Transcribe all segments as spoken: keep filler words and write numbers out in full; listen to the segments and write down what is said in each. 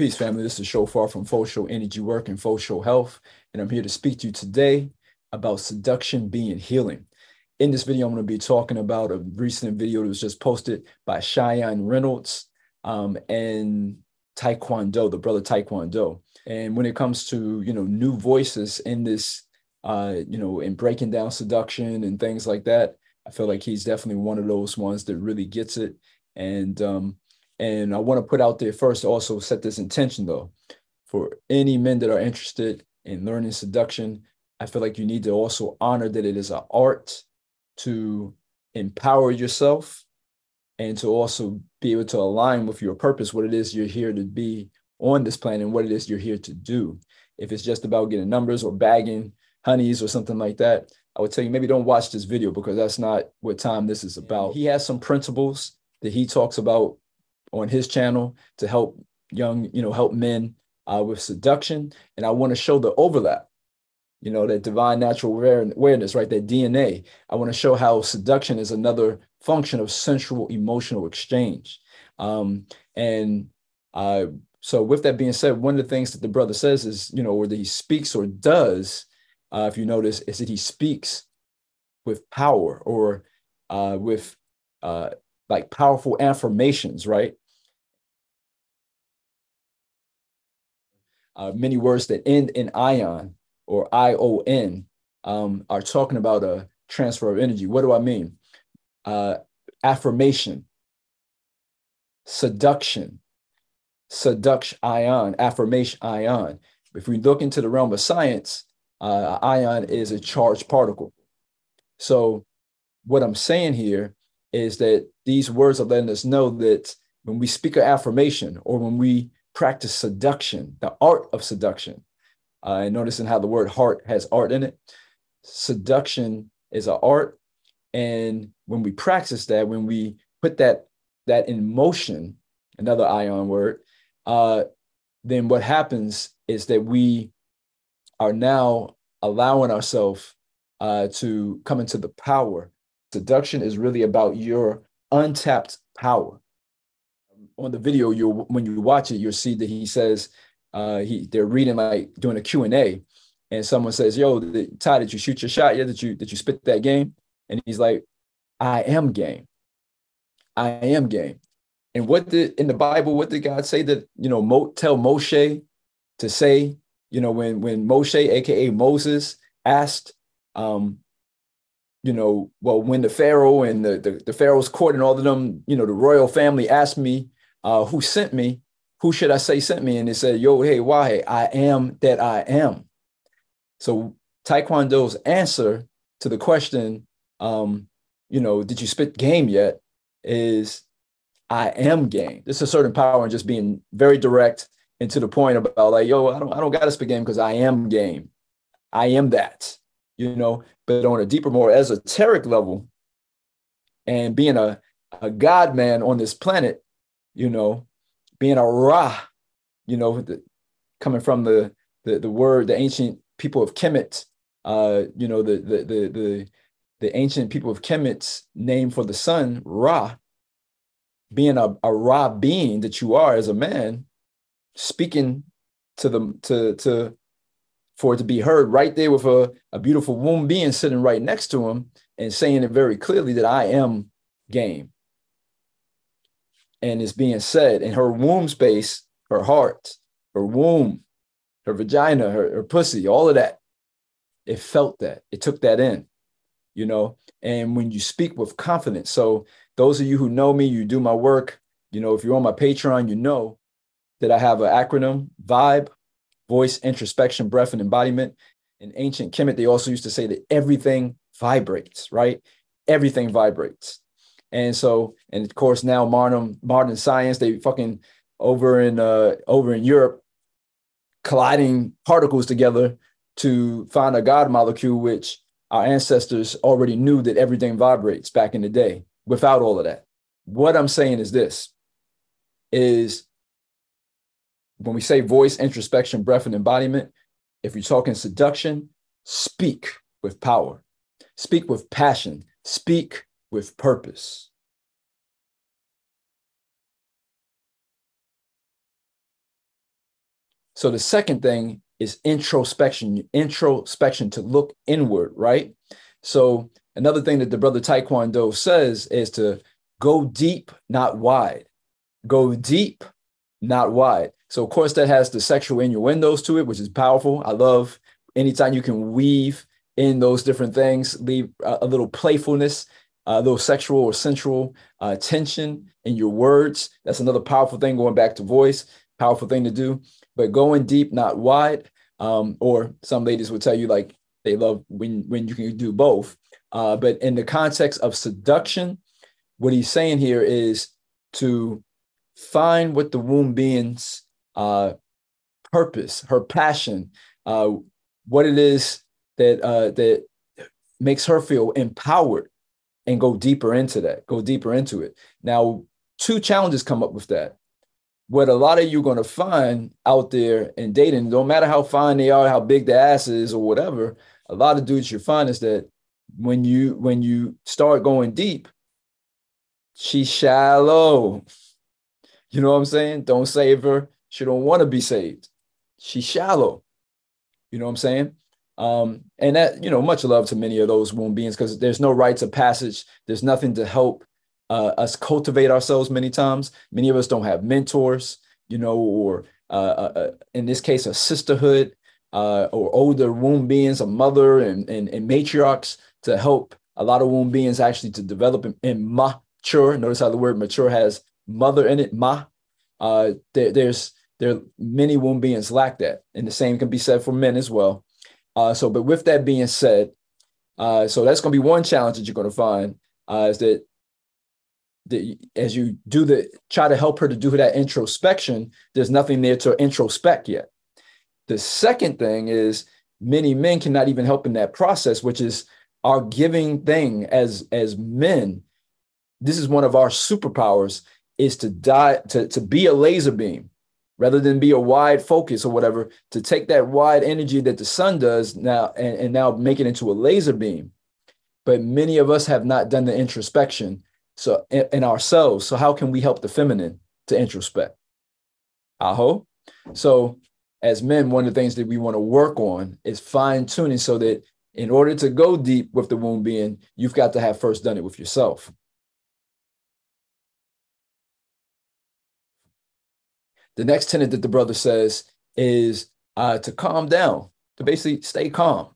Peace, family. This is Shophar from Fosho Energy Work and Fosho Health, and I'm here to speak to you today about seduction being healing. In this video, I'm going to be talking about a recent video that was just posted by Cheyenne Reynolds um, and Tykwondoe, the brother Tykwondoe. And when it comes to, you know, new voices in this, uh, you know, in breaking down seduction and things like that, I feel like he's definitely one of those ones that really gets it. And, um, and I want to put out there first, also set this intention though, for any men that are interested in learning seduction, I feel like you need to also honor that it is an art to empower yourself and to also be able to align with your purpose, what it is you're here to be on this planet and what it is you're here to do. If it's just about getting numbers or bagging honeys or something like that, I would tell you maybe don't watch this video because that's not what time this is about. He has some principles that he talks about on his channel to help young, you know, help men uh, with seduction. And I want to show the overlap, you know, that divine natural awareness, right? That D N A. I want to show how seduction is another function of sensual emotional exchange. Um, and uh, so with that being said, one of the things that the brother says is, you know, or that he speaks or does, uh, if you notice, is that he speaks with power or uh, with uh, like powerful affirmations, right? Uh, many words that end in ion or I O N um, are talking about a transfer of energy. What do I mean? Uh, affirmation, seduction, seduction ion, affirmation ion. If we look into the realm of science, uh, ion is a charged particle. So what I'm saying here is that these words are letting us know that when we speak of affirmation or when we practice seduction, the art of seduction, uh, and noticing how the word heart has art in it, seduction is an art. And when we practice that, when we put that, that in motion, another ion word, uh, then what happens is that we are now allowing ourselves uh, to come into the power. Seduction is really about your untapped power. On the video, you when you watch it, you'll see that he says, uh, he they're reading, like doing a Q and A, and someone says, yo, Ty, did you shoot your shot? Yeah, did you, did you spit that game? And he's like, I am game. I am game. And what did, in the Bible, what did God say that, you know, Mo, tell Moshe to say, you know, when, when Moshe, A K A Moses, asked, um, you know, well, when the Pharaoh and the, the, the Pharaoh's court and all of them, you know, the royal family asked me, uh, who sent me? Who should I say sent me? And they said, yo, hey, why? I am that I am. So Taekwondo's answer to the question, um, you know, did you spit game yet, is I am game. This is a certain power in just being very direct and to the point about like, yo, I don't, I don't got to spit game because I am game. I am that, you know, but on a deeper, more esoteric level and being a, a God man on this planet, you know, being a Ra, you know, the, coming from the, the, the word, the ancient people of Kemet, uh, you know, the, the, the, the, the ancient people of Kemet's name for the sun, Ra, being a, a Ra being that you are as a man, speaking to the, to, to, for it to be heard right there with a, a beautiful womb being sitting right next to him and saying it very clearly that I am game. And it's being said in her womb space, her heart, her womb, her vagina, her, her pussy, all of that. It felt that. It took that in, you know, and when you speak with confidence. So those of you who know me, you do my work. You know, if you're on my Patreon, you know that I have an acronym, VIBE, voice, introspection, breath, and embodiment. In ancient Kemet, they also used to say that everything vibrates, right? Everything vibrates. And so, and of course, now modern, modern science, they fucking over in, uh, over in Europe, colliding particles together to find a God molecule, which our ancestors already knew that everything vibrates back in the day without all of that. What I'm saying is this, is when we say voice, introspection, breath, and embodiment, if you're talking seduction, speak with power, speak with passion, speak with purpose. So the second thing is introspection, introspection to look inward, right? So another thing that the brother Taekwondo says is to go deep, not wide. Go deep, not wide. So of course that has the sexual innuendos to it, which is powerful. I love anytime you can weave in those different things, leave a little playfulness, a little sexual or sensual uh, tension in your words. That's another powerful thing, going back to voice, powerful thing to do. But going deep, not wide, um, or some ladies would tell you like they love when, when you can do both. Uh, but in the context of seduction, what he's saying here is to find what the womb being's uh, purpose, her passion, uh, what it is that uh, that makes her feel empowered, and go deeper into that, go deeper into it. Now, two challenges come up with that. What a lot of you are going to find out there in dating, no matter how fine they are, how big the ass is or whatever, a lot of dudes you find is that when you when you start going deep, she's shallow. You know what I'm saying? Don't save her. She don't want to be saved. She's shallow. You know what I'm saying? Um, and that, you know, much love to many of those womb beings, because there's no rites of passage. There's nothing to help uh, us cultivate ourselves many times. Many of us don't have mentors, you know, or uh, uh, in this case, a sisterhood uh, or older womb beings, a mother and, and, and matriarchs to help a lot of womb beings actually to develop and, and mature. Notice how the word mature has mother in it, ma. Uh, there, there's there many womb beings lack that, and the same can be said for men as well. Uh, so, but with that being said, uh, so that's going to be one challenge that you're going to find uh, is that, that as you do the try to help her to do that introspection, there's nothing there to introspect yet. The second thing is many men cannot even help in that process, which is our giving thing as as men. This is one of our superpowers. Is to die, to, to be a laser beam rather than be a wide focus or whatever, to take that wide energy that the sun does now and, and now make it into a laser beam. But many of us have not done the introspection so in, in ourselves. So how can we help the feminine to introspect? Aho. So as men, one of the things that we want to work on is fine tuning, so that in order to go deep with the womb being, you've got to have first done it with yourself. The next tenet that the brother says is uh, to calm down, to basically stay calm.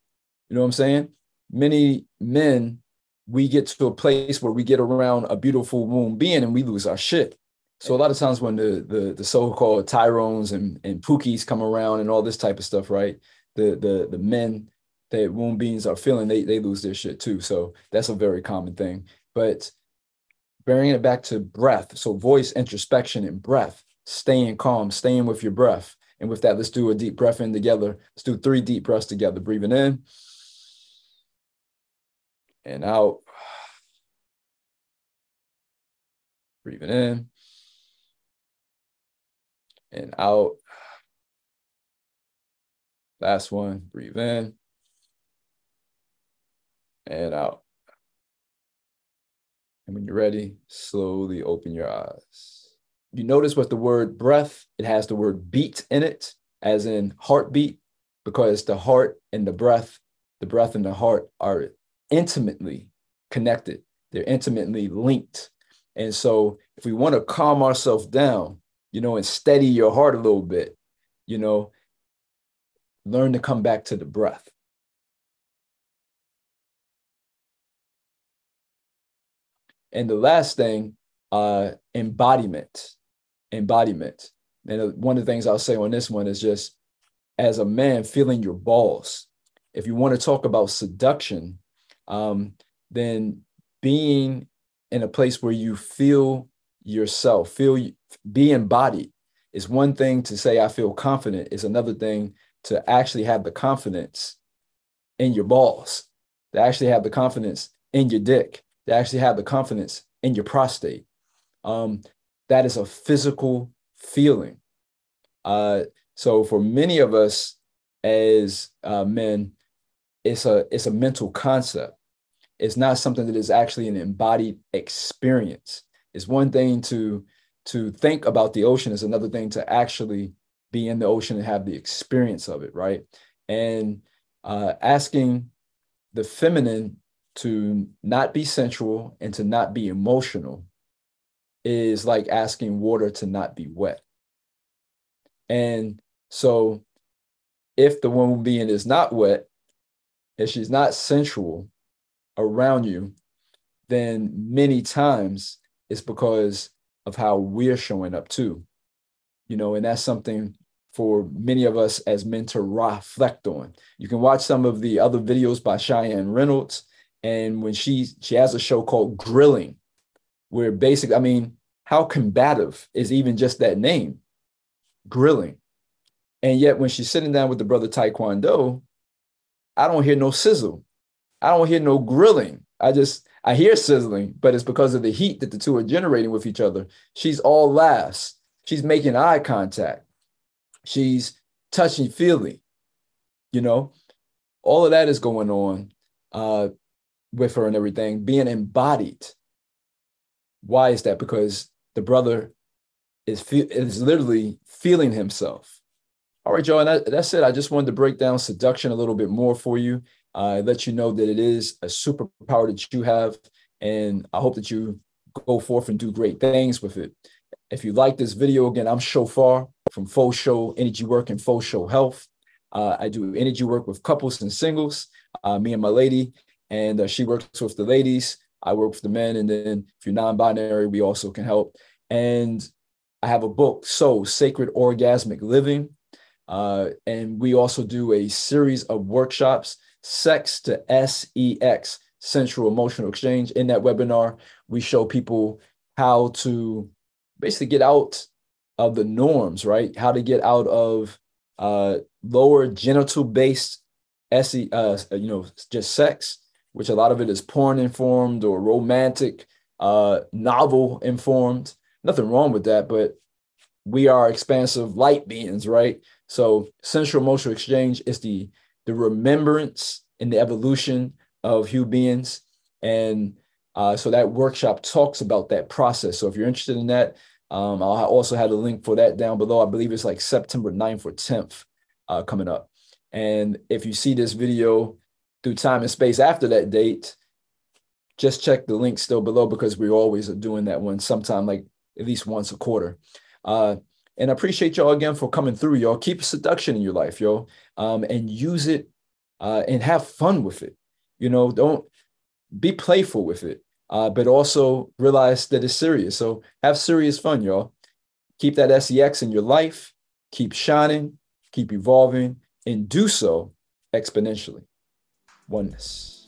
You know what I'm saying? Many men, we get to a place where we get around a beautiful womb being and we lose our shit. So a lot of times when the the, the so-called Tyrones and, and Pookies come around and all this type of stuff, right? The the the men that womb beings are feeling, they, they lose their shit too. So that's a very common thing. But bringing it back to breath, so voice, introspection, and breath. Staying calm, staying with your breath. And with that, let's do a deep breath in together. Let's do three deep breaths together. Breathing in and out. Breathing in and out. Last one. Breathe in and out. And when you're ready, slowly open your eyes. You notice with the word breath, it has the word beat in it, as in heartbeat, because the heart and the breath, the breath and the heart are intimately connected. They're intimately linked. And so if we want to calm ourselves down, you know, and steady your heart a little bit, you know, learn to come back to the breath. And the last thing, uh, embodiment. Embodiment. And one of the things I'll say on this one is just as a man, feeling your balls. If you want to talk about seduction, um, then being in a place where you feel yourself, feel be embodied is one thing. To say I feel confident is another thing, to actually have the confidence in your balls, to actually have the confidence in your dick, to actually have the confidence in your prostate. Um, That is a physical feeling. Uh, so for many of us as uh, men, it's a, it's a mental concept. It's not something that is actually an embodied experience. It's one thing to, to think about the ocean. It's another thing to actually be in the ocean and have the experience of it, right? And uh, asking the feminine to not be sensual and to not be emotional is like asking water to not be wet. And so if the woman being is not wet, if she's not sensual around you, then many times it's because of how we're showing up too. You know, and that's something for many of us as men to reflect on. You can watch some of the other videos by Cheyenne Reynolds. And when she, she has a show called Grilling, where basically, I mean, how combative is even just that name, Grilling? And yet when she's sitting down with the brother Taekwondo, I don't hear no sizzle. I don't hear no grilling. I just, I hear sizzling, but it's because of the heat that the two are generating with each other. She's all laughs. She's making eye contact. She's touchy-feely. You know, all of that is going on uh, with her and everything, being embodied. Why is that? Because the brother is, fe- is literally feeling himself. All right, y'all, and I, that's it. I just wanted to break down seduction a little bit more for you. Uh, let you know that it is a superpower that you have, and I hope that you go forth and do great things with it. If you like this video, again, I'm Shophar from Fosho Energy Work and Fosho Health. Uh, I do energy work with couples and singles, uh, me and my lady, and uh, she works with the ladies. I work with the men, and then if you're non-binary, we also can help. And I have a book, So Sacred Orgasmic Living. Uh, and we also do a series of workshops, Sex to S E X, Sensual Emotional Exchange. In that webinar, we show people how to basically get out of the norms, right? How to get out of uh, lower genital-based, se uh, you know, just sex, which a lot of it is porn-informed or romantic, uh, novel-informed. Nothing wrong with that, but we are expansive light beings, right? So sensual emotional exchange is the, the remembrance and the evolution of human beings. And uh, so that workshop talks about that process. So if you're interested in that, um, I also had a link for that down below. I believe it's like September ninth or tenth uh, coming up. And if you see this video through time and space after that date, just check the link still below, because we always are doing that one sometime, like at least once a quarter. Uh, and I appreciate y'all again for coming through, y'all. Keep seduction in your life, y'all, um, and use it uh, and have fun with it. You know, don't be playful with it, uh, but also realize that it's serious. So have serious fun, y'all. Keep that S E X in your life. Keep shining, keep evolving, and do so exponentially. Oneness.